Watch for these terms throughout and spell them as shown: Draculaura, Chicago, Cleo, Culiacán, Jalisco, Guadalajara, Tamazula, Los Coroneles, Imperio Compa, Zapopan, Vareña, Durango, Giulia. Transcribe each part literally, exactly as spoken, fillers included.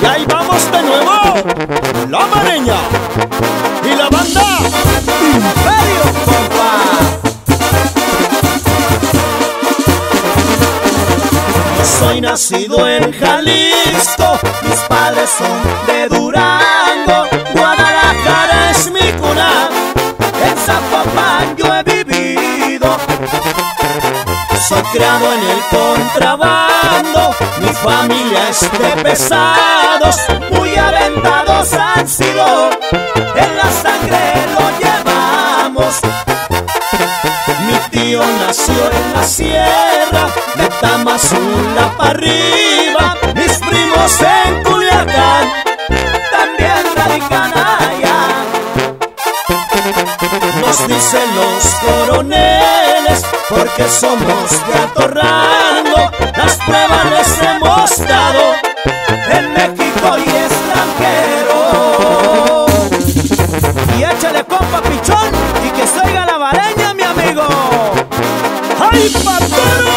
Y ahí vamos de nuevo, la Vareña y la banda Imperio Compa. Yo soy nacido en Jalisco, mis padres son de Durango, Guadalajara es mi cuna, en Zapopan yo he vivido. Soy criado en el contrabando, mi familia es de pesados, muy aventados han sido, en la sangre lo llevamos. Mi tío nació en la sierra, de Tamazula para arriba, mis primos en Culiacán, también radican allá. Nos dicen los coroneles, porque somos de Atorrando, las pruebas les hemos dado en México y extranjero. Y échale compa pichón y que se oiga la Vareña, mi amigo. ¡Ay, papero!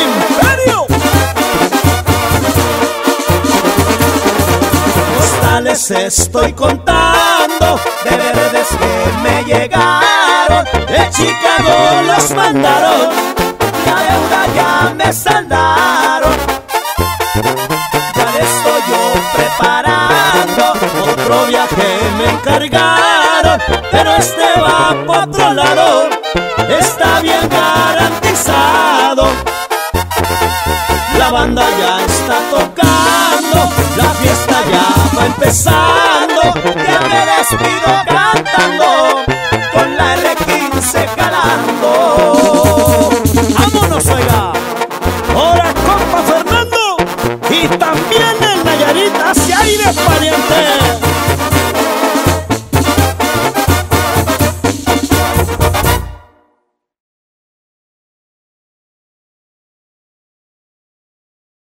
¡Imperio! Costales estoy contando de verdes que me llegaron. De Chicago los mandaron, la deuda ya me saldaron. Ya le estoy yo preparando, otro viaje me encargaron, pero este va por otro lado, está bien garantizado. La banda ya está tocando, la fiesta ya va empezando, ya me despido cantando, con la ele quince calando. ¡Vámonos, oiga! ¡Ahora, compa Fernando! ¡Y